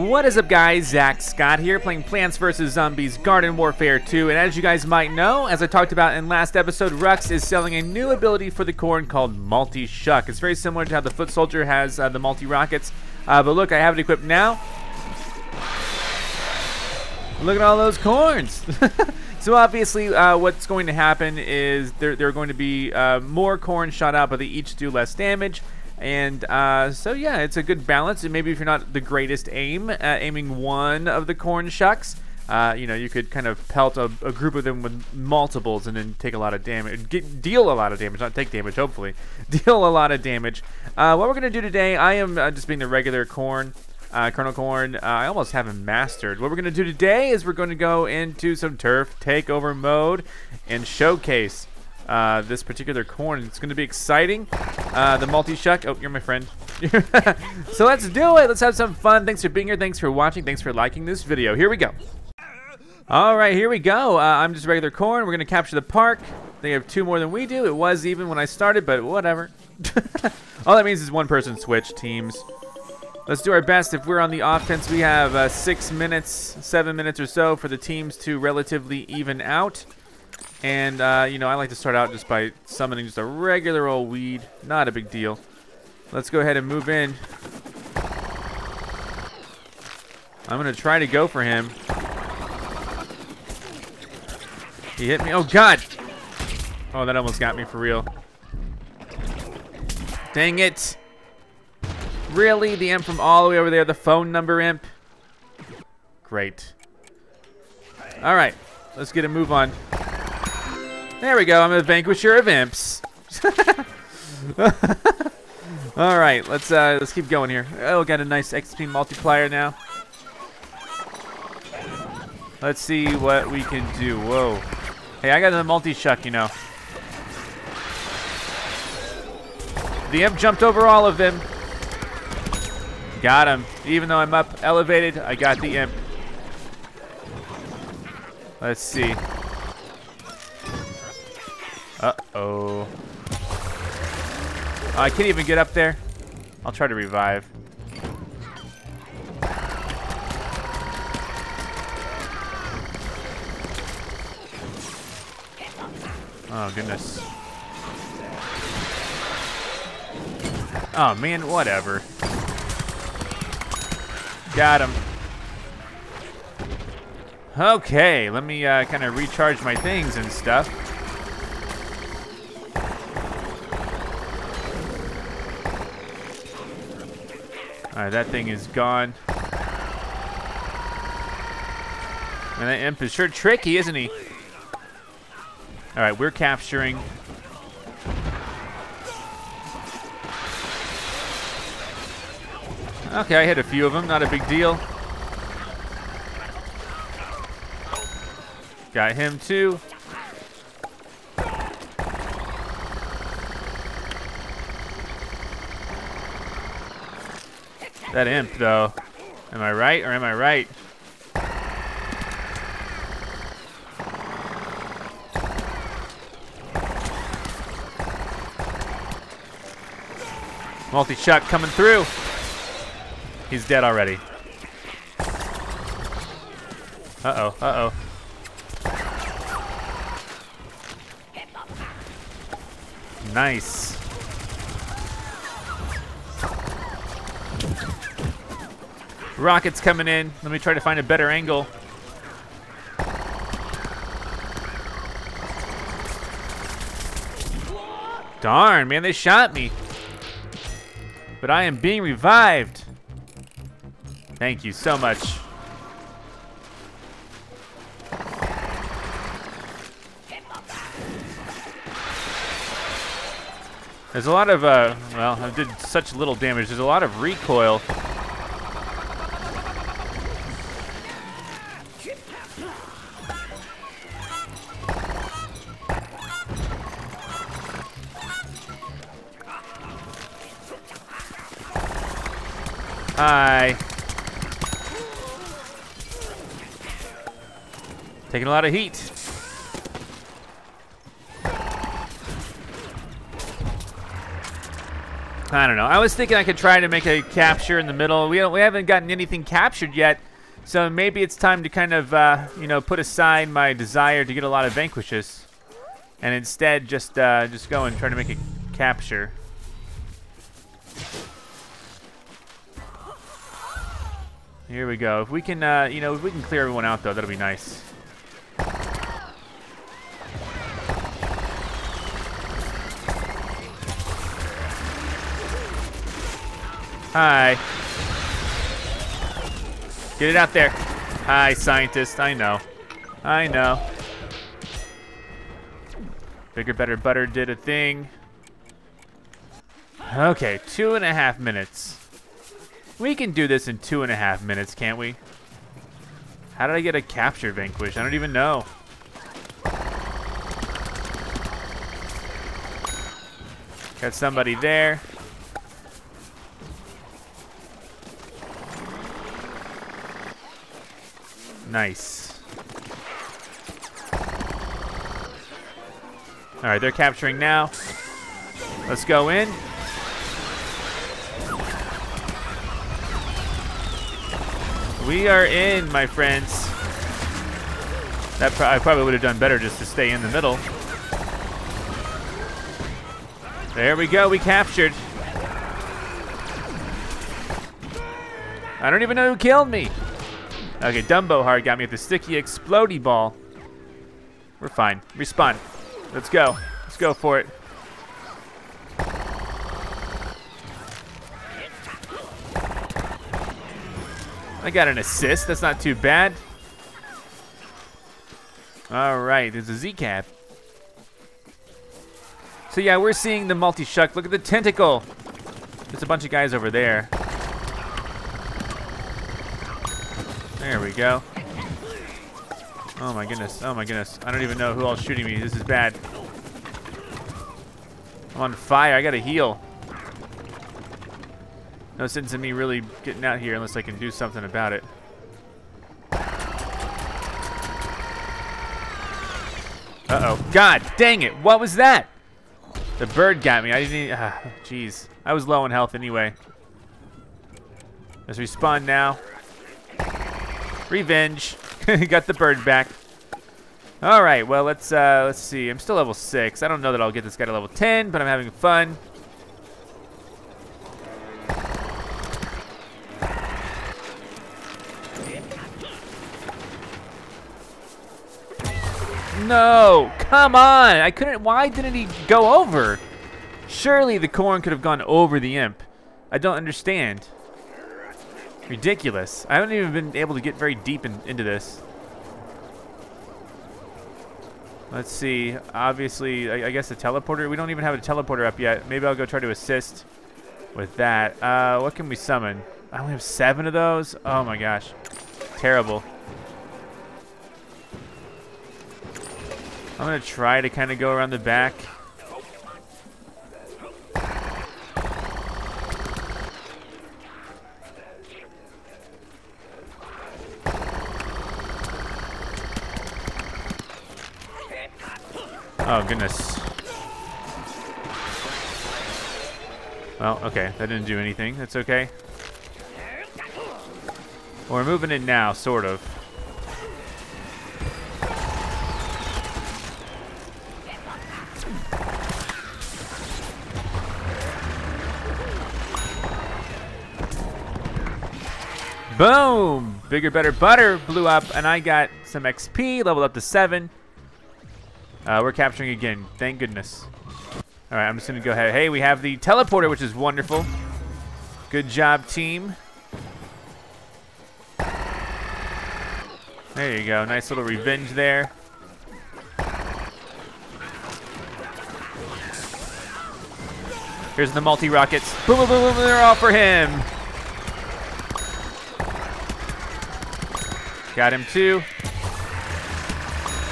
What is up, guys? Zack Scott here, playing Plants vs. Zombies Garden Warfare 2, and as you guys might know, as I talked about in last episode, Rux is selling a new ability for the corn called Multi-Shuck. It's very similar to how the Foot Soldier has the multi-rockets, but look, I have it equipped now. Look at all those corns! So obviously, what's going to happen is there are going to be more corns shot out, but they each do less damage. And so yeah, it's a good balance. And maybe if you're not the greatest aiming one of the corn shucks, you know, you could kind of pelt a group of them with multiples and then take a lot of damage, deal a lot of damage, not take damage, hopefully, deal a lot of damage. What we're gonna do today, I am just being the regular corn, Colonel Corn. I almost have him mastered. What we're gonna do today is we're gonna go into some Turf Takeover mode and showcase this particular corn. It's going to be exciting. The multi-shuck. Oh, you're my friend. So let's do it. Let's have some fun. Thanks for being here. Thanks for watching. Thanks for liking this video. Here we go. All right, here we go. I'm just regular corn. We're going to capture the park. They have two more than we do. It was even when I started, but whatever. All that means is one person switched teams. Let's do our best. If we're on the offense, we have 6 minutes, 7 minutes or so for the teams to relatively even out. And, you know, I like to start out just by summoning just a regular old weed. Not a big deal. Let's go ahead and move in. I'm going to try to go for him. He hit me. Oh, God. Oh, that almost got me for real. Dang it. Really? The imp from all the way over there? The phone number imp? Great. All right. Let's get a move on. There we go, I'm a vanquisher of imps. All right, let's keep going here. Oh, got a nice XP multiplier now. Let's see what we can do. Whoa. Hey, I got the multi-shuck, you know. The imp jumped over all of them. Got him. Even though I'm up elevated, I got the imp. Let's see. Uh-oh. I can't even get up there. I'll try to revive. Oh, goodness. Oh, man, whatever. Got him. Okay, let me kind of recharge my things and stuff. All right, that thing is gone. And that imp is sure tricky, isn't he? All right, we're capturing. Okay, I hit a few of them, not a big deal. Got him too. That imp, though. Am I right or am I right? Multi-shot coming through. He's dead already. Uh-oh, uh-oh. Nice. Rockets coming in. Let me try to find a better angle. Darn, man, they shot me. But I am being revived. Thank you so much. There's a lot of, well, I did such little damage. There's a lot of recoil. Hi. Taking a lot of heat. I don't know. I was thinking I could try to make a capture in the middle. We haven't gotten anything captured yet, so maybe it's time to kind of, you know, put aside my desire to get a lot of vanquishes, and instead just go and try to make a capture. Here we go. If we can, you know, if we can clear everyone out, though, that'll be nice. Hi. Get it out there. Hi, scientist. I know. I know. Bigger, better, butter did a thing. Okay, 2.5 minutes. We can do this in 2.5 minutes, can't we? How did I get a capture vanquish? I don't even know. Got somebody there. Nice. All right, they're capturing now. Let's go in. We are in, my friends. That I probably would have done better just to stay in the middle. There we go, we captured. I don't even know who killed me. Okay, Dumbo Hard got me with the sticky explodey ball. We're fine. Respawn. Let's go. Let's go for it. I got an assist. That's not too bad. All right, there's a Z-cab. So yeah, we're seeing the multi-shuck. Look at the tentacle. There's a bunch of guys over there. There we go. Oh my goodness, oh my goodness. I don't even know who all's shooting me. This is bad. I'm on fire, I gotta heal. No sense in me really getting out here unless I can do something about it. Uh-oh, God dang it, what was that? The bird got me, I didn't, jeez. I was low on health anyway. Let's respawn now. Revenge. Got the bird back. All right, well, let's see. I'm still level 6. I don't know that I'll get this guy to level 10, but I'm having fun. No, come on. I couldn't, why didn't he go over? Surely the corn could have gone over the imp. I don't understand. Ridiculous. I haven't even been able to get very deep into this. Let's see. Obviously, I guess the teleporter. We don't even have a teleporter up yet. Maybe I'll go try to assist with that. What can we summon? I only have 7 of those. Oh my gosh. Terrible. I'm going to try to kind of go around the back. Oh, goodness. Well, okay, that didn't do anything. That's okay. Well, we're moving in now, sort of. Boom! Bigger, better, butter blew up, and I got some XP, leveled up to 7. We're capturing again, thank goodness. All right, I'm just gonna go ahead. Hey, we have the teleporter, which is wonderful. Good job, team. There you go, nice little revenge there. Here's the multi-rockets. Boom, boom, boom, boom, they're all for him. Got him too.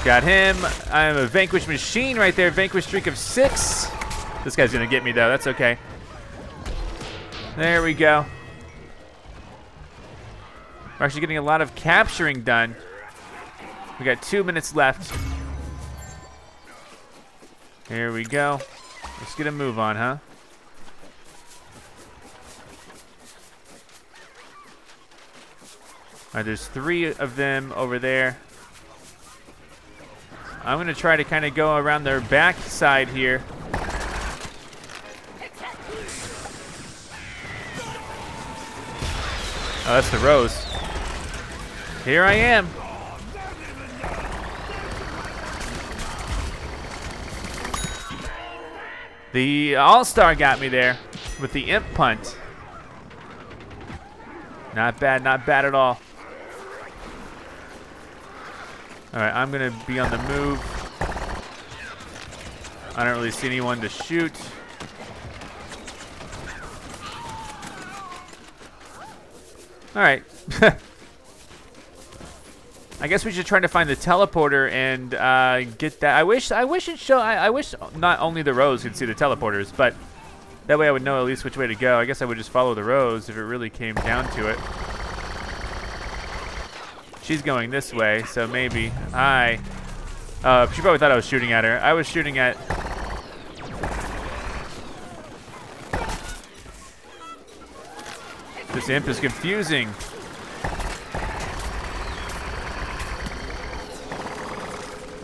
Got him. I'm a vanquish machine right there. Vanquish streak of 6. This guy's gonna get me though, that's okay. There we go. We're actually getting a lot of capturing done. We got 2 minutes left. Here we go. Let's get a move on, huh? There's three of them over there. I'm going to try to kind of go around their back side here. Oh, that's the rose. Here I am. The all-star got me there with the imp punt. Not bad, not bad at all. All right, I'm gonna be on the move. I don't really see anyone to shoot. All right. I guess we should try to find the teleporter and get that. I wish it show. I wish not only the rows could see the teleporters, but that way I would know at least which way to go. I guess I would just follow the rows if it really came down to it. She's going this way, so maybe. Hi. She probably thought I was shooting at her. I was shooting at. This imp is confusing.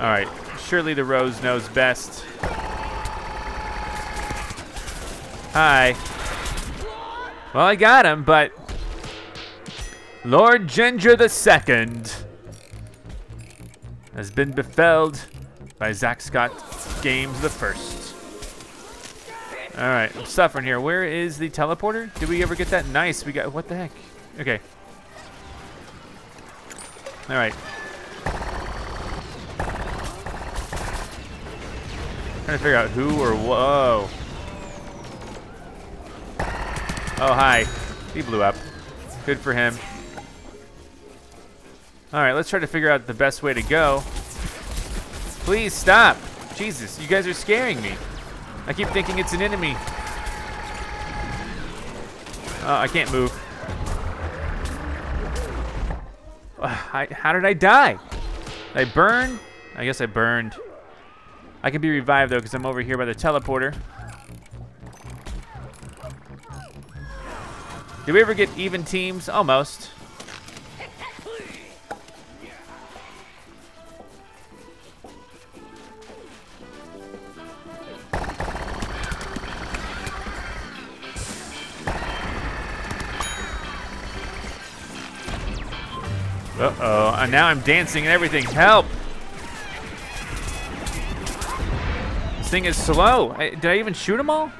All right, surely the rose knows best. Hi. Well, I got him, but Lord Ginger the Second has been befelled by Zack Scott Games the First. All right, I'm suffering here. Where is the teleporter? Did we ever get that? Nice, we got, what the heck? Okay. All right. Trying to figure out who or whoa. Oh, hi. He blew up. Good for him. All right, let's try to figure out the best way to go. Please stop. Jesus, you guys are scaring me. I keep thinking it's an enemy. Oh, I can't move. How did I die? Did I burn? I guess I burned. I can be revived though, because I'm over here by the teleporter. Did we ever get even teams? Almost. Uh-oh, and now I'm dancing and everything. Help! This thing is slow. Did I even shoot them all?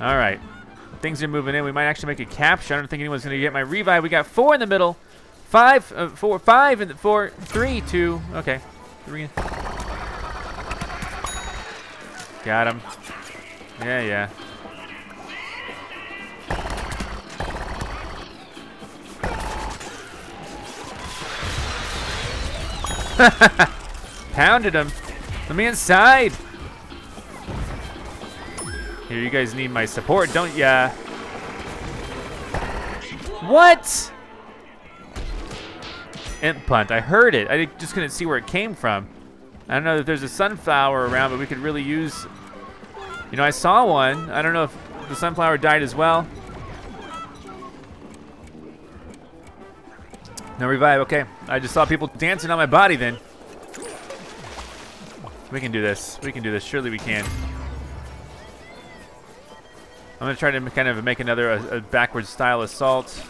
All right, things are moving in. We might actually make a capture. I don't think anyone's gonna get my revive. We got four in the middle, five in the four, 3, 2. Okay, 3. Got him. Yeah, yeah. Pounded him. Let me inside. Here, you guys need my support, don't ya? What? Imp punt. I heard it. I just couldn't see where it came from. I don't know if there's a sunflower around, but we could really use. You know, I saw one. I don't know if the sunflower died as well. No revive, okay. I just saw people dancing on my body then. We can do this. We can do this. Surely we can. I'm gonna try to kind of make another a backwards style assault.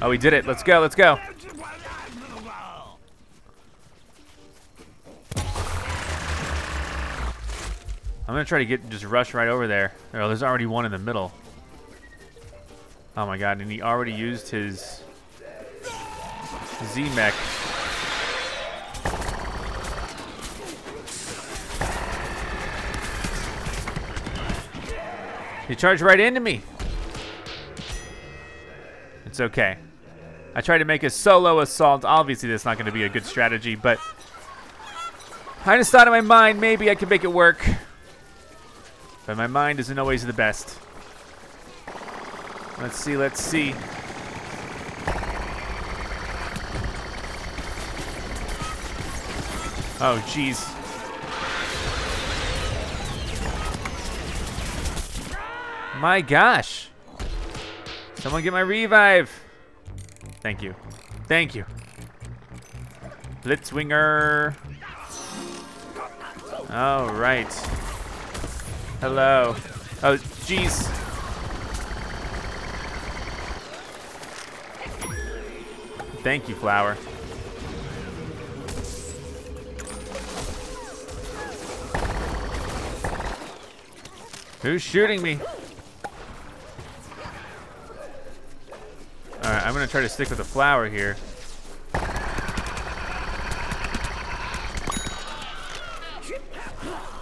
Oh, we did it. Let's go. Let's go. I'm gonna try to get just rush right over there. Oh, there's already one in the middle. Oh my god, and he already used his Z-mech. He charged right into me. It's okay. I tried to make a solo assault. Obviously, that's not gonna be a good strategy, but I just thought in my mind, maybe I could make it work. But my mind isn't always the best. Let's see, let's see. Oh, jeez. My gosh. Someone get my revive. Thank you. Thank you. Blitzwinger. All right. Hello. Oh, jeez. Thank you, flower. Who's shooting me? All right, I'm gonna try to stick with the flower here.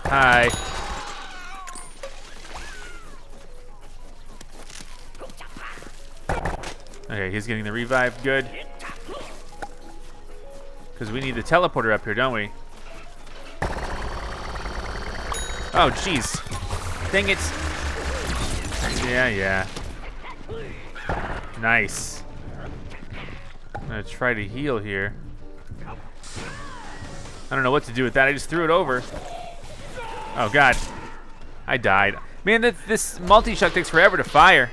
Hi. Okay, he's getting the revive. Good. Because we need the teleporter up here, don't we? Oh, jeez. Dang it. Yeah, yeah. Nice. I'm gonna try to heal here. I don't know what to do with that. I just threw it over. Oh, God. I died. Man, this multi-shot takes forever to fire.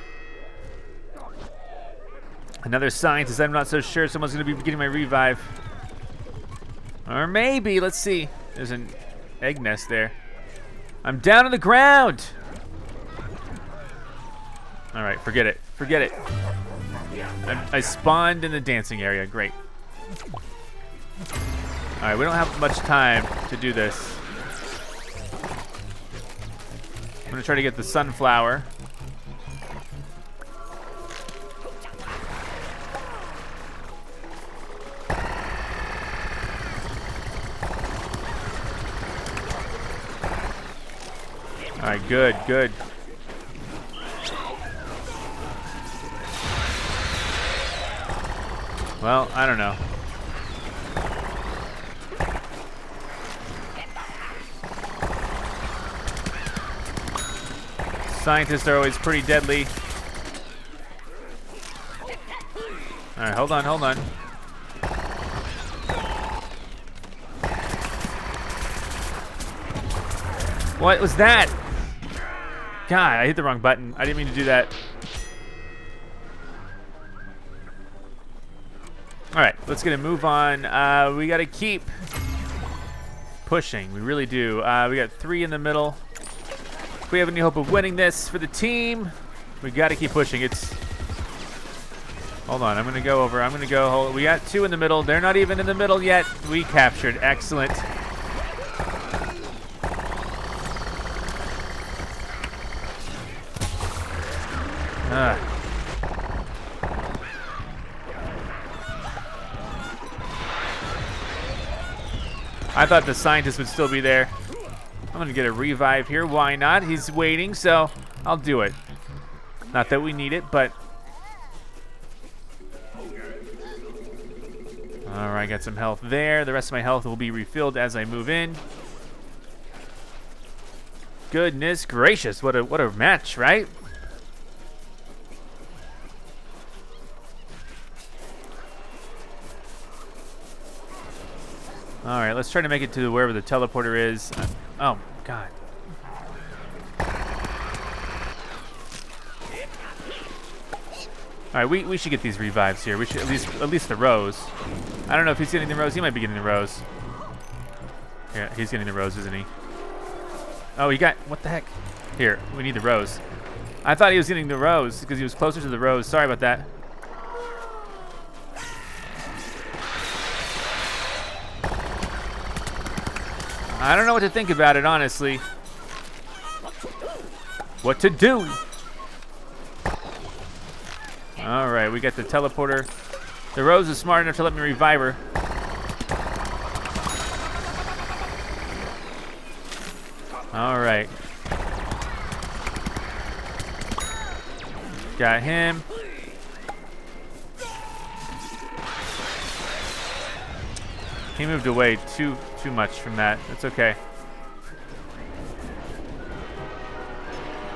Another sign is I'm not so sure someone's gonna be getting my revive. Or maybe, let's see. There's an egg nest there. I'm down on the ground. All right, forget it, forget it. I spawned in the dancing area, great. All right, we don't have much time to do this. I'm gonna try to get the sunflower. All right, good, good. Well, I don't know. Scientists are always pretty deadly. All right, hold on, hold on. What was that? God, I hit the wrong button. I didn't mean to do that. All right, let's get a move on. We gotta keep pushing. We really do. We got three in the middle. If we have any hope of winning this for the team, we gotta keep pushing. It's, hold on, I'm gonna go over. I'm gonna go, hold, we got two in the middle. They're not even in the middle yet. We captured, excellent. I thought the scientist would still be there. I'm gonna get a revive here, why not? He's waiting, so I'll do it. Not that we need it, but. All right, got some health there. The rest of my health will be refilled as I move in. Goodness gracious, what a match, right? All right, let's try to make it to wherever the teleporter is. Oh, God. All right, we should get these revives here. We should at least the rose. I don't know if he's getting the rose. He might be getting the rose. Yeah, he's getting the rose, isn't he? Oh, he got, what the heck? Here, we need the rose. I thought he was getting the rose because he was closer to the rose. Sorry about that. I don't know what to think about it, honestly. What to do? All right, we got the teleporter. The rose is smart enough to let me revive her. All right. Got him. He moved away too much from that. That's okay.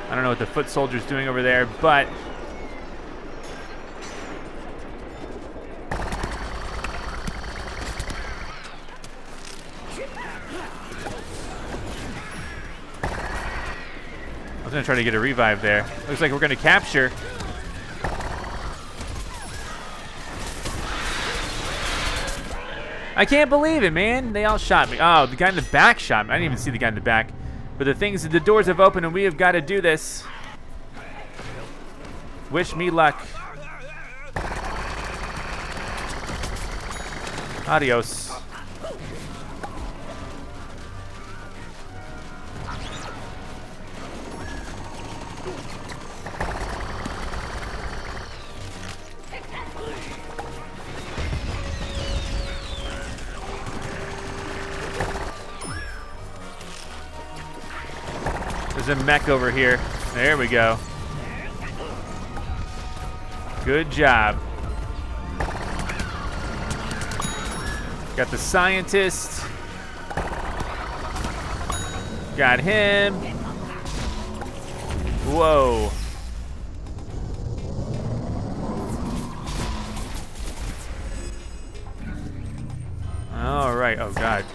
I don't know what the foot soldier's doing over there, but I was going to try to get a revive there. Looks like we're going to capture. I can't believe it, man. They all shot me. Oh, the guy in the back shot me. I didn't even see the guy in the back. But the thing is, the doors have opened and we have got to do this. Wish me luck. Adios. There's a mech over here. There we go. Good job. Got the scientist. Got him. Whoa. All right. Oh, God.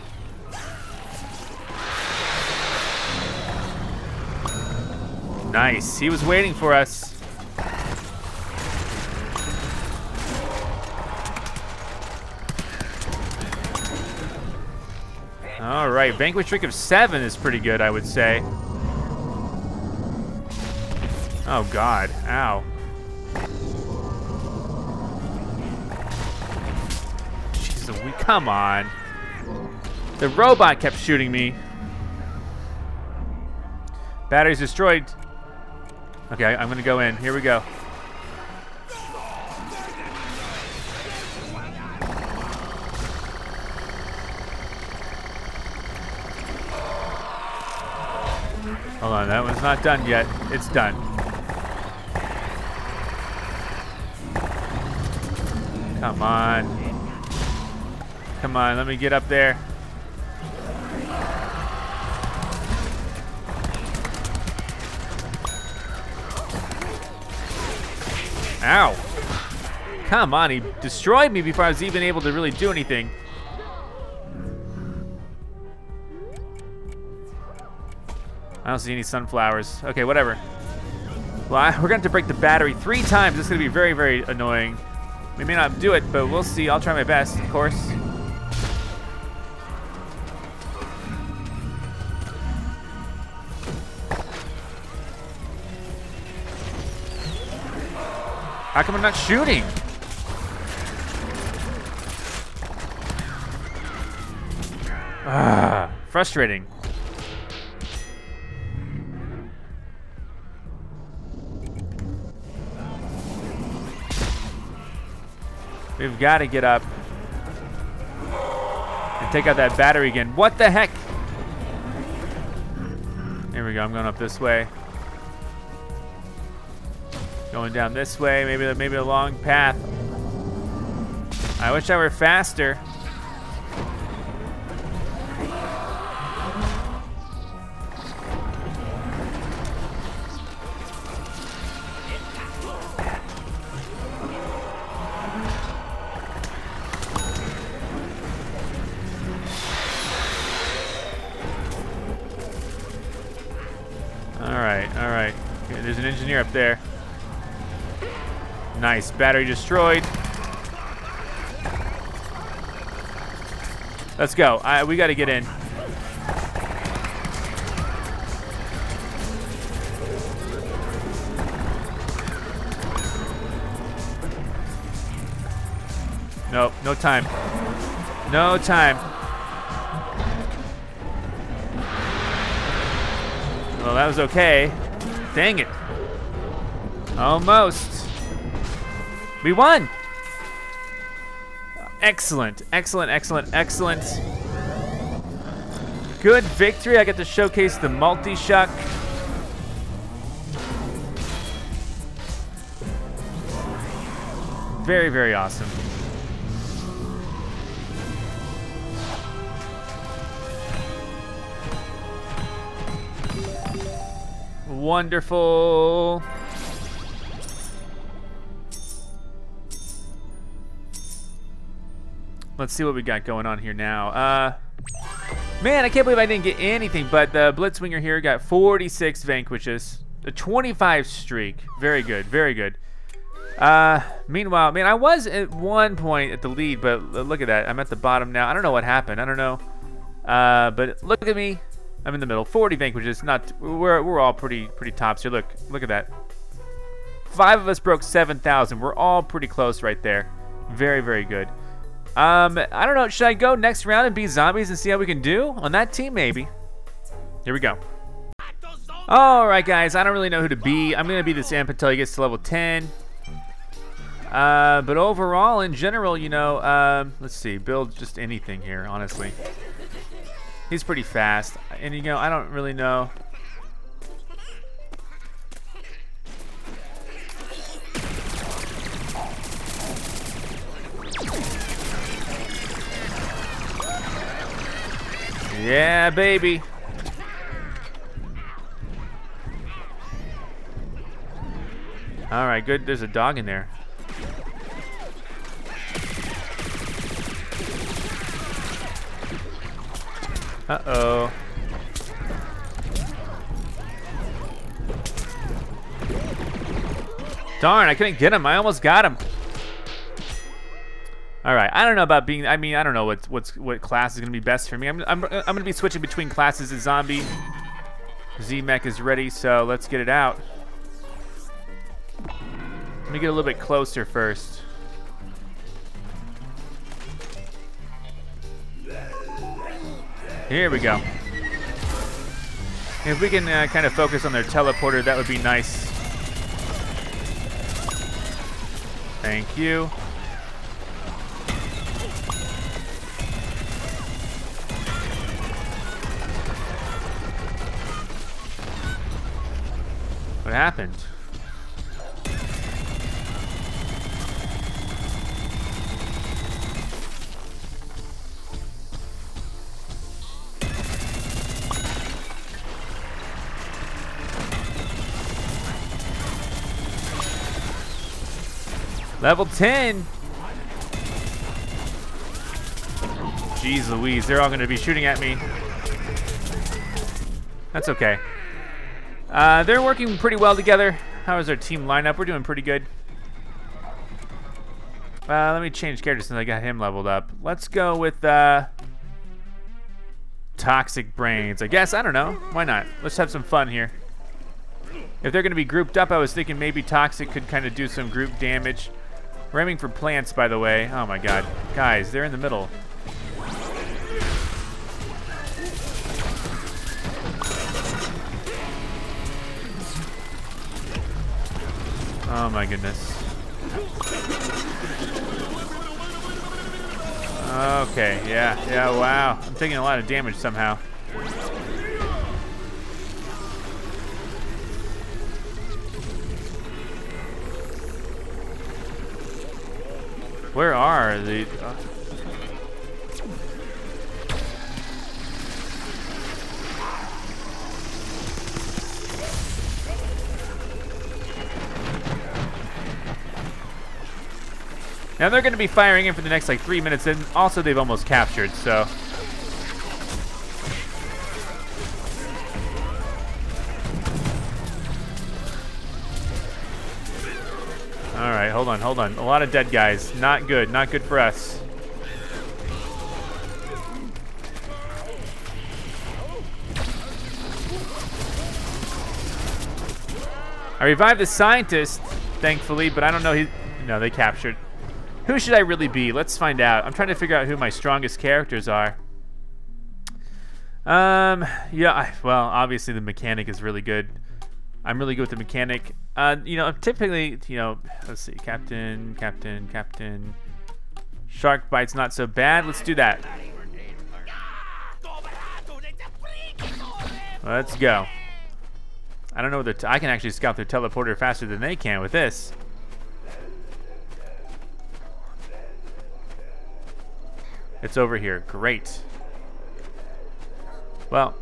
Nice. He was waiting for us. All right. Vanquish Trick of 7 is pretty good, I would say. Oh, God. Ow. Jesus, come on. The robot kept shooting me. Batteries destroyed. Okay, I'm gonna go in. Here we go. Hold on, that one's not done yet. It's done. Come on. Come on, let me get up there. Ow. Come on, he destroyed me before I was even able to really do anything. I don't see any sunflowers. Okay, whatever. Well, we're gonna have to break the battery 3 times. It's gonna be very, very annoying. We may not do it, but we'll see. I'll try my best, of course. How come I'm not shooting? Ah, frustrating. We've got to get up and take out that battery again. What the heck? Here we go. I'm going up this way. Going down this way, maybe a long path. I wish I were faster. All right, okay, there's an engineer up there. Nice, battery destroyed. Let's go, we gotta get in. Nope, no time. No time. Well, that was okay. Dang it. Almost. We won! Excellent, excellent, excellent, excellent. Good victory. I get to showcase the multi-shuck. Very, very awesome. Wonderful. Let's see what we got going on here now. Man, I can't believe I didn't get anything, but the Blitzwinger here got 46 vanquishes. A 25 streak. Very good. Very good. Meanwhile, man, I was at one point at the lead, but look at that. I'm at the bottom now. I don't know what happened. I don't know. But look at me. I'm in the middle. 40 vanquishes. Not. We're all pretty tops here. Look at that. 5 of us broke 7,000. We're all pretty close right there. Very, very good. I don't know. Should I go next round and be zombies and see how we can do on that team? Maybe. Here we go. All right, guys. I don't really know who to be. I'm gonna be this imp until he gets to level 10. But overall, in general, you know, let's see. Build just anything here, honestly. He's pretty fast, and you know, I don't really know. Yeah, baby. All right, good. There's a dog in there. Uh-oh. Darn, I couldn't get him. I almost got him. All right, I don't know about being, I mean, I don't know what class is gonna be best for me. I'm gonna be switching between classes as zombie. Z-mech is ready, so let's get it out. Let me get a little bit closer first. Here we go. If we can kind of focus on their teleporter, that would be nice. Thank you. What happened? Level 10. Jeez Louise, they're all gonna be shooting at me. That's okay. They're working pretty well together. How is our team lineup? We're doing pretty good. Let me change characters since I got him leveled up. Let's go with Toxic Brains, I guess. I don't know. Why not? Let's have some fun here. If they're going to be grouped up, I was thinking maybe Toxic could kind of do some group damage. We're aiming for plants, by the way. Oh my god. Guys, they're in the middle. Oh my goodness. Okay, yeah, wow. I'm taking a lot of damage somehow. Where are the... Now they're gonna be firing in for the next like 3 minutes, and also they've almost captured, so. All right, hold on, hold on. A lot of dead guys, not good, not good for us. I revived the scientist, thankfully, but I don't know, no, they captured. Who should I really be? Let's find out. I'm trying to figure out who my strongest characters are. Well, obviously the mechanic is really good. I'm really good with the mechanic. You know, typically, you know, let's see, captain. Shark bite's not so bad. Let's do that. Let's go. I don't know whether I can actually scout their teleporter faster than they can with this. It's over here. Great. Well,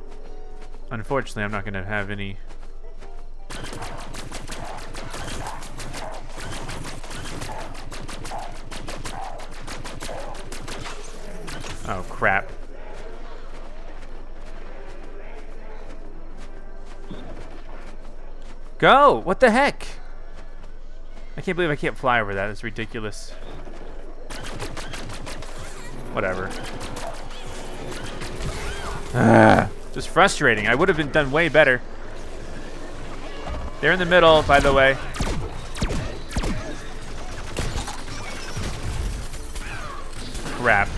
unfortunately, I'm not going to have any. Oh, crap. Go! What the heck? I can't believe I can't fly over that. It's ridiculous. Whatever. Just frustrating. I would have been done way better. They're in the middle, by the way. Crap.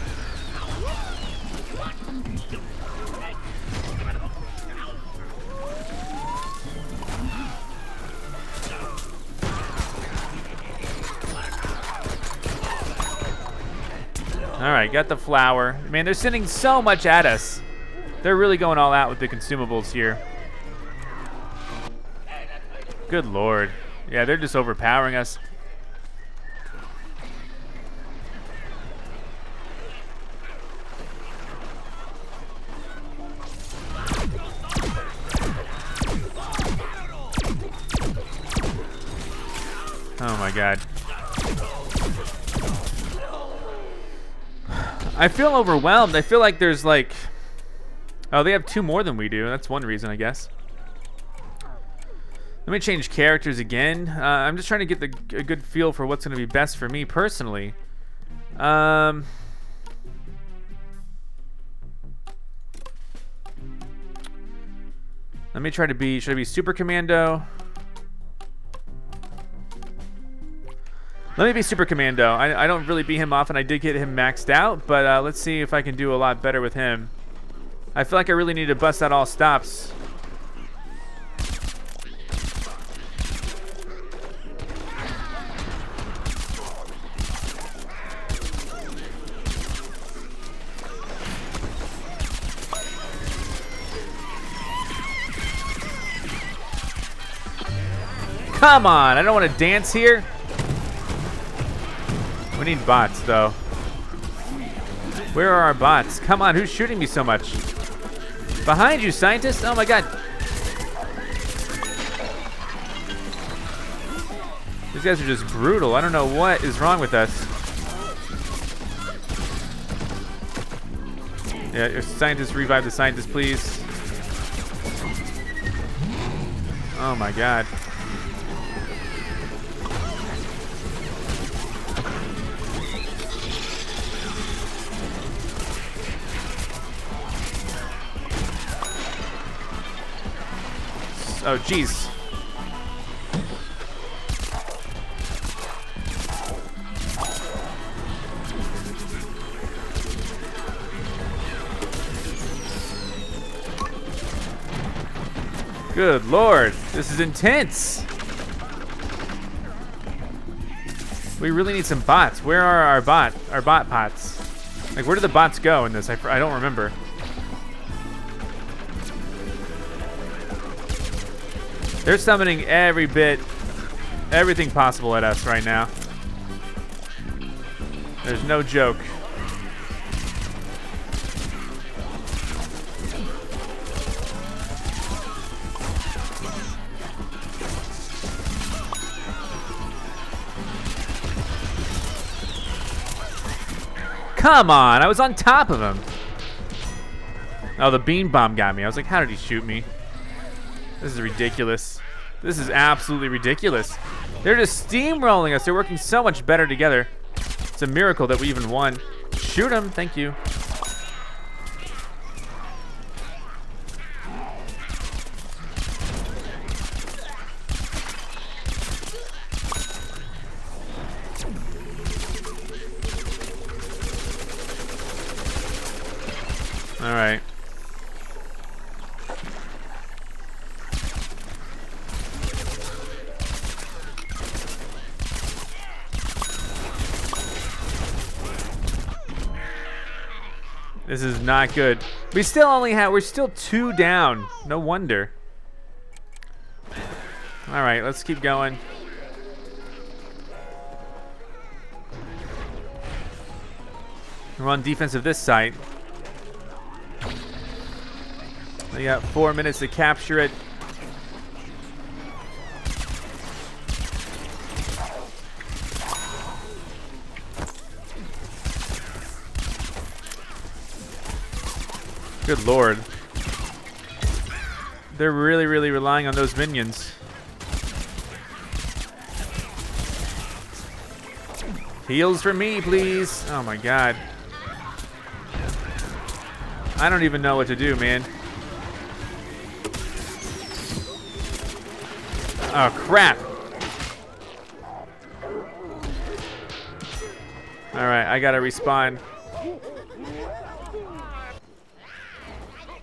Alright, got the flower. Man, they're sending so much at us. They're really going all out with the consumables here. Good lord. Yeah, they're just overpowering us. Oh my god. I feel overwhelmed. I feel like there's like... Oh, they have two more than we do. That's one reason, I guess. Let me change characters again. I'm just trying to get a good feel for what's going to be best for me personally. Let me try to be... Should I be Super Commando? Let me be Super Commando. I don't really beat him often. I did get him maxed out, but let's see if I can do a lot better with him. I feel like I really need to bust out all stops. Come on, I don't want to dance here. We need bots, though. Where are our bots? Come on, who's shooting me so much? Behind you, scientist! Oh my god. These guys are just brutal. I don't know what is wrong with us. Yeah, scientist, revive the scientist, please. Oh my god. Oh, jeez. Good lord, this is intense. We really need some bots. Where are our bot pots? Like, where do the bots go in this? I don't remember. They're summoning everything possible at us right now. There's no joke. Come on, I was on top of him. Oh, the beam bomb got me. I was like, how did he shoot me? This is ridiculous. This is absolutely ridiculous. They're just steamrolling us. They're working so much better together. It's a miracle that we even won. Shoot him, thank you. All right. This is not good. We still only have, we're still two down. No wonder. All right, let's keep going. We're on defense of this site. We got 4 minutes to capture it. Good lord. They're really, really relying on those minions. Heals for me, please. Oh my god. I don't even know what to do, man. Oh, crap. Alright, I gotta respawn.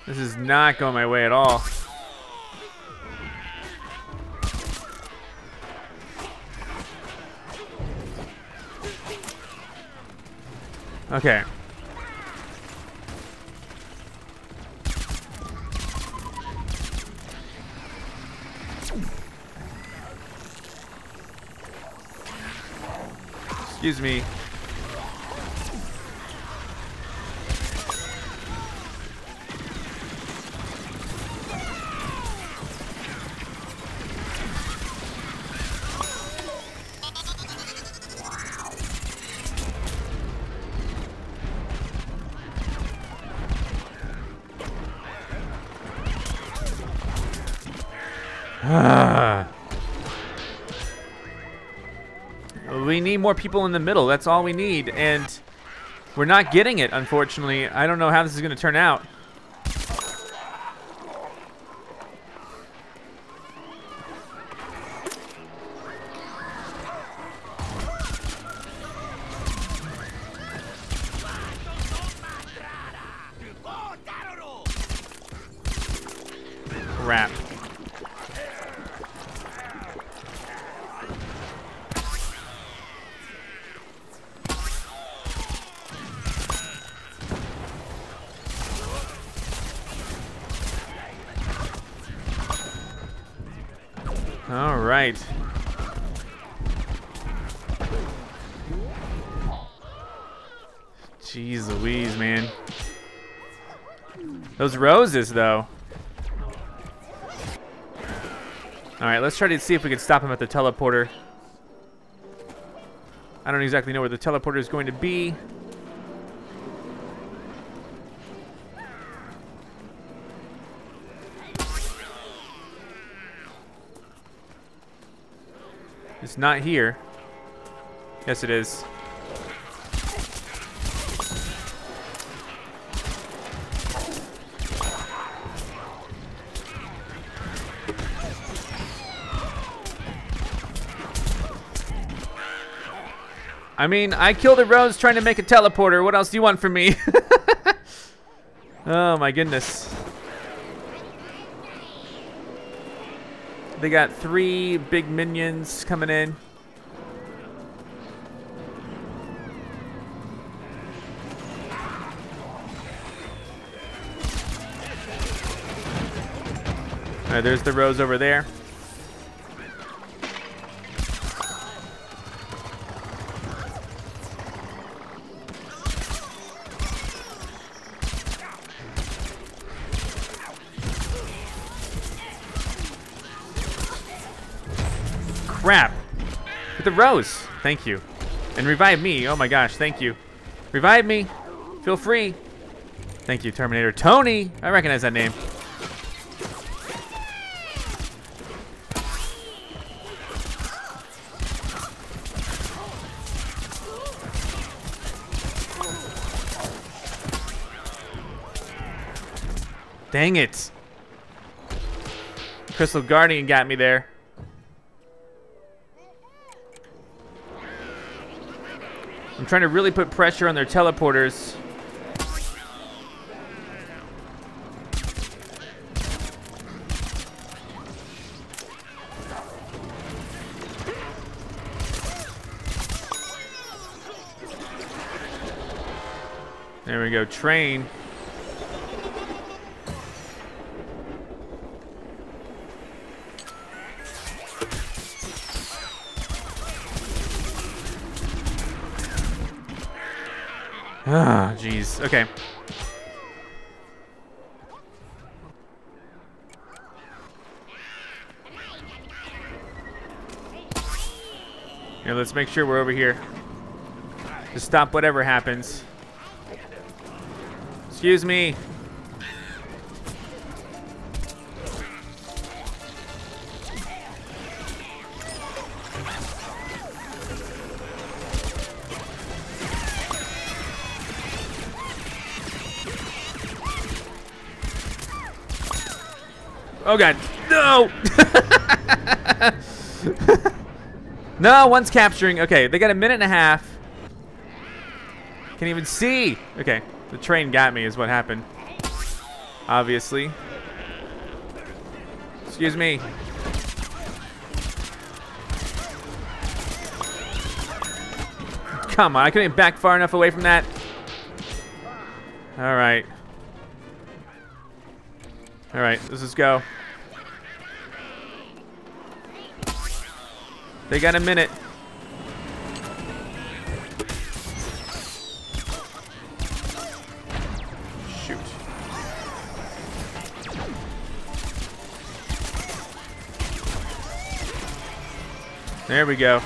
This is not going my way at all. Okay. Excuse me. We need more people in the middle. That's all we need, and we're not getting it, unfortunately. I don't know how this is going to turn out. Crap. All right. Jeez Louise, man. Those roses, though. All right, let's try to see if we can stop him at the teleporter. I don't exactly know where the teleporter is going to be. It's not here. Yes, it is. I mean, I killed a rose trying to make a teleporter. What else do you want from me? Oh my goodness. They got three big minions coming in. All right, there's the rose over there. Crap. With the rose. Thank you. And revive me. Oh my gosh. Thank you. Revive me. Feel free. Thank you, Terminator. Tony. I recognize that name. Dang it. Crystal Guardian got me there. I'm trying to really put pressure on their teleporters. There we go, train. Ah, jeez. Okay. Here, let's make sure we're over here. Just stop whatever happens. Excuse me. Oh god, no! No, one's capturing. Okay, they got a minute and a half. Can't even see. Okay, the train got me is what happened. Obviously. Excuse me. Come on, I couldn't even back far enough away from that. Alright. Alright, let's just go. They got a minute. Shoot. There we go.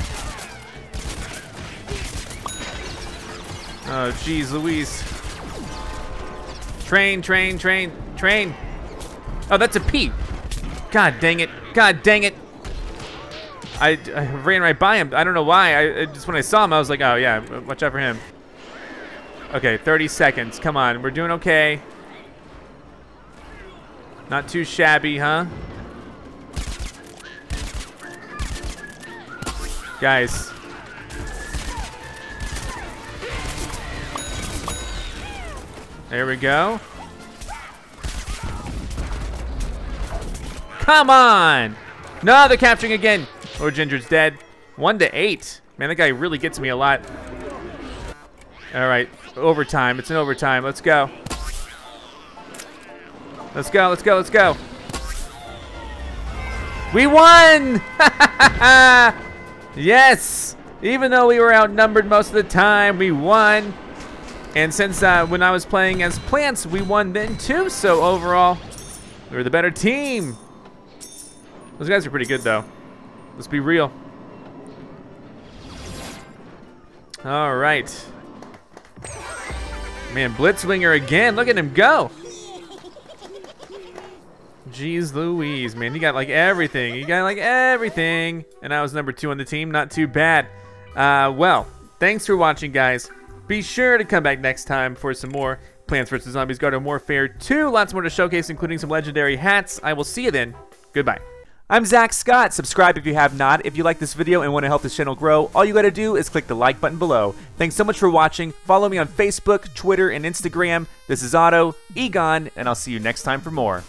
Oh, geez, Louise. Train, train, train, train. Oh, that's a P. God dang it. God dang it. I ran right by him. I don't know why. I just when I saw him, I was like, oh, yeah, watch out for him. Okay, 30 seconds. Come on. We're doing okay. Not too shabby, huh? Guys. There we go. Come on! No, they're capturing again. Or Ginger's dead. 1-8. Man, that guy really gets me a lot. All right, overtime. It's an overtime. Let's go. Let's go. Let's go. Let's go. We won! Yes. Even though we were outnumbered most of the time, we won. And since when I was playing as Plants, we won then too, so overall, we were the better team. Those guys are pretty good though. Let's be real. All right. Man, Blitzwinger again, look at him go. Jeez Louise, man, he got like everything. He got like everything. And I was number 2 on the team, not too bad. Well, thanks for watching guys. Be sure to come back next time for some more Plants vs. Zombies Garden Warfare 2. Lots more to showcase, including some legendary hats. I will see you then. Goodbye. I'm Zack Scott. Subscribe if you have not. If you like this video and want to help this channel grow, all you got to do is click the like button below. Thanks so much for watching. Follow me on Facebook, Twitter, and Instagram. This is Otto, Egon, and I'll see you next time for more.